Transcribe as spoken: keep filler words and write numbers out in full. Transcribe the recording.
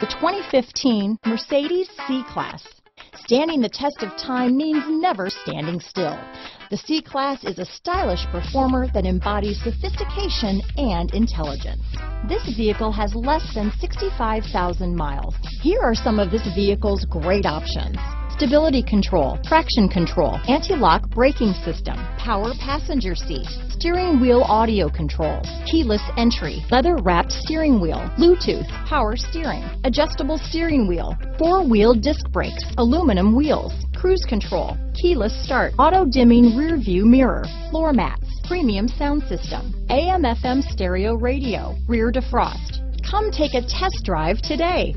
The twenty fifteen Mercedes C-Class. Standing the test of time means never standing still. The C-Class is a stylish performer that embodies sophistication and intelligence. This vehicle has less than sixty-five thousand miles. Here are some of this vehicle's great options: stability control, traction control, anti-lock braking system, power passenger seat, steering wheel audio controls, keyless entry, leather-wrapped steering wheel, Bluetooth, power steering, adjustable steering wheel, four-wheel disc brakes, aluminum wheels, cruise control, keyless start, auto-dimming rear-view mirror, floor mats, premium sound system, A M F M stereo radio, rear defrost. Come take a test drive today.